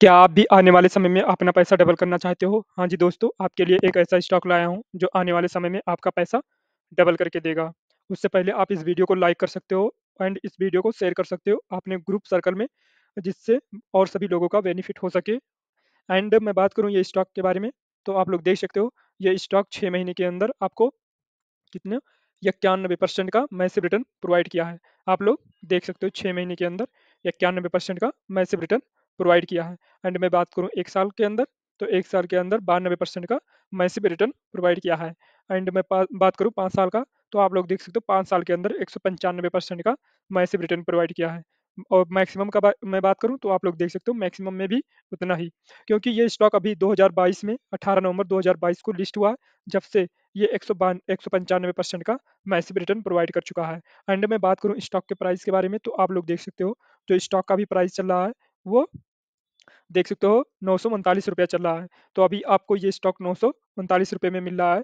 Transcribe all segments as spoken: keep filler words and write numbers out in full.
क्या आप भी आने वाले समय में अपना पैसा डबल करना चाहते हो? हाँ जी दोस्तों, आपके लिए एक ऐसा स्टॉक लाया हूँ जो आने वाले समय में आपका पैसा डबल करके देगा। उससे पहले आप इस वीडियो को लाइक कर सकते हो एंड इस वीडियो को शेयर कर सकते हो अपने ग्रुप सर्कल में, जिससे और सभी लोगों का बेनिफिट हो सके। एंड मैं बात करूँ ये स्टॉक के बारे में तो आप लोग देख सकते हो ये स्टॉक छः महीने के अंदर आपको कितना इक्यानवे परसेंट का मैसिव रिटर्न प्रोवाइड किया है। आप लोग देख सकते हो छः महीने के अंदर इक्यानवे परसेंट का मैसिव रिटर्न प्रोवाइड किया है। एंड मैं बात करूं एक साल के अंदर तो एक साल के अंदर बानवे परसेंट का मैसिव रिटर्न प्रोवाइड किया है। एंड मैं बात करूं पाँच साल का तो आप लोग देख सकते हो पाँच साल के अंदर एक सौ पंचानवे परसेंट का मैसिव रिटर्न प्रोवाइड किया है। और मैक्सिमम का बा, मैं बात करूं तो आप लोग देख सकते हो मैक्सिमम में भी उतना ही, क्योंकि ये स्टॉक अभी दो हज़ार बाईस में अठारह नवंबर दो हज़ार बाईस को लिस्ट हुआ है, जब से ये एक सौ एक सौ पंचानवे परसेंट का मैसिव रिटर्न प्रोवाइड कर चुका है। एंड मैं बात करूं स्टॉक के प्राइस के बारे में तो आप लोग देख सकते हो जो स्टॉक का भी प्राइस चल रहा है वो देख सकते हो नौ सौ उनतालीस रुपया चल रहा है। तो अभी आपको ये स्टॉक नौ सौ उनतालीस रुपये में मिल रहा है।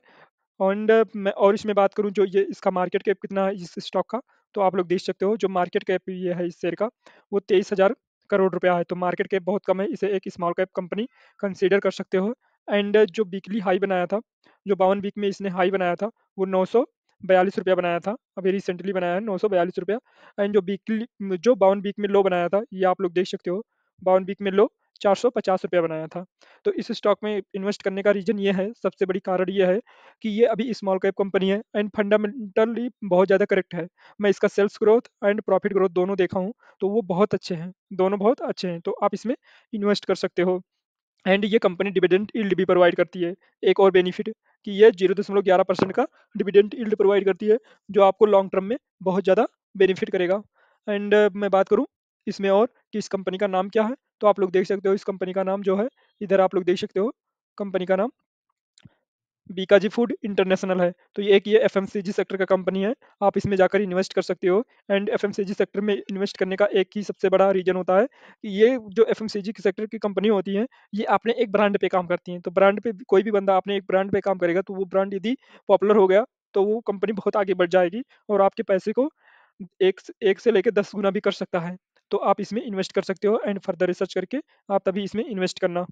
एंड मैं और इसमें बात करूँ जो ये इसका मार्केट कैप कितना है इस स्टॉक का तो आप लोग देख सकते हो जो मार्केट कैप ये है इस शेयर का वो तेईस हज़ार करोड़ रुपया है। तो मार्केट कैप बहुत कम है, इसे एक स्मॉल कैप कंपनी कंसीडर कर सकते हो। एंड जो वीकली हाई बनाया था, जो बावन वीक में इसने हाई बनाया था वो नौ सौ बयालीस रुपया बनाया था, अभी रिसेंटली बनाया है नौ सौ बयालीस रुपया। एंड जो वीकली जो बावन वीक में लो बनाया था ये आप लोग देख सकते हो बावन वीक में लो चार सौ पचास रुपया बनाया था। तो इस स्टॉक में इन्वेस्ट करने का रीज़न ये है, सबसे बड़ी कारण ये है कि ये अभी स्मॉल कैप कंपनी है एंड फंडामेंटली बहुत ज़्यादा करेक्ट है। मैं इसका sales growth and profit growth दोनों देखा हूँ तो वो बहुत अच्छे हैं, दोनों बहुत अच्छे हैं। तो आप इसमें इन्वेस्ट कर सकते हो। एंड ये कंपनी डिविडेंड यील्ड भी प्रोवाइड करती है, एक और बेनिफिट कि ये जीरो दशमलव ग्यारह परसेंट का डिविडेंड यील्ड प्रोवाइड करती है जो आपको लॉन्ग टर्म में बहुत ज़्यादा बेनिफिट करेगा। एंड मैं बात करूँ इसमें और कि इस कंपनी का नाम क्या है तो आप लोग देख सकते हो इस कंपनी का नाम जो है इधर आप लोग देख सकते हो कंपनी का नाम बीकाजी फूड इंटरनेशनल है। तो ये एक ये एफएमसीजी सेक्टर का कंपनी है, आप इसमें जाकर इन्वेस्ट कर सकते हो। एंड एफएमसीजी सेक्टर में इन्वेस्ट करने का एक ही सबसे बड़ा रीजन होता है कि ये जो एफएमसीजी सेक्टर की कंपनी होती है ये आपने एक ब्रांड पे काम करती हैं। तो ब्रांड पे कोई भी बंदा आपने एक ब्रांड पे काम करेगा तो वो ब्रांड यदि पॉपुलर हो गया तो वो कंपनी बहुत आगे बढ़ जाएगी और आपके पैसे को एक एक से लेकर दस गुना भी कर सकता है। तो आप इसमें इन्वेस्ट कर सकते हो एंड फर्दर रिसर्च करके आप तभी इसमें इन्वेस्ट करना।